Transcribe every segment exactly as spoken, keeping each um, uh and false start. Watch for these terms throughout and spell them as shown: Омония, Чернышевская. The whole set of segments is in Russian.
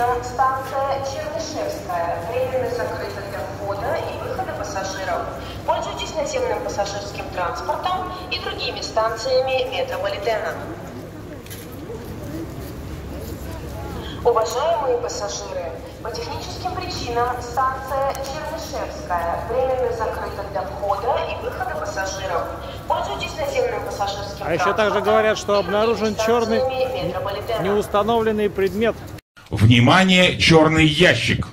Следом станция Чернышевская, временно закрыта для входа и выхода пассажиров. Пользуйтесь наземным пассажирским транспортом и другими станциями метрополитена. Уважаемые пассажиры, по техническим причинам станция Чернышевская временно закрыта для входа и выхода пассажиров. Пользуйтесь наземным пассажирским а транспортом. А еще также говорят, что обнаружен черный неустановленный предмет. Внимание, черный ящик!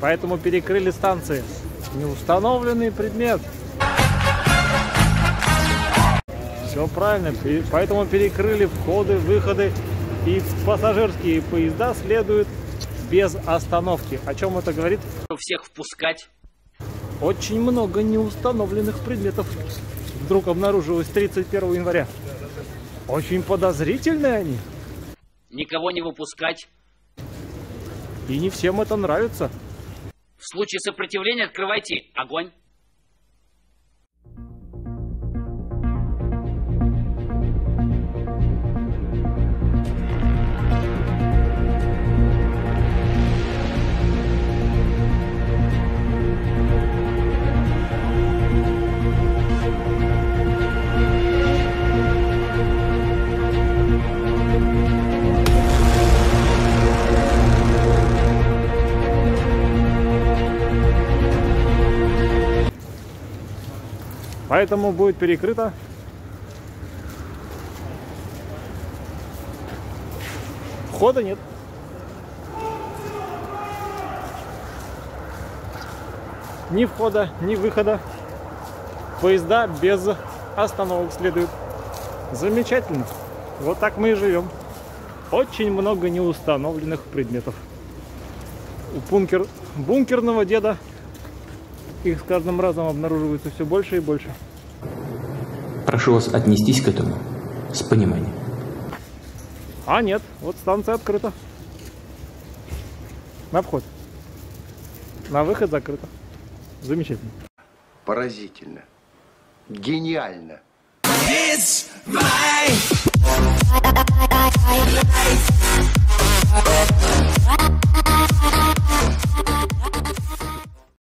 Поэтому перекрыли станции. Неустановленный предмет. Все правильно, поэтому перекрыли входы, выходы, и пассажирские поезда следуют без остановки. О чем это говорит? Всех впускать. Очень много неустановленных предметов вдруг обнаружилось тридцать первого января. Очень подозрительные они. Никого не выпускать. И не всем это нравится. В случае сопротивления открывайте огонь. Поэтому будет перекрыто. Входа нет. Ни входа, ни выхода. Поезда без остановок следуют. Замечательно. Вот так мы и живем. Очень много неустановленных предметов. У бункер... бункерного деда их с каждым разом обнаруживается все больше и больше. Прошу вас отнестись к этому с пониманием. А нет, вот станция открыта. На вход. На выход закрыта. Замечательно. Поразительно. Гениально. It's my...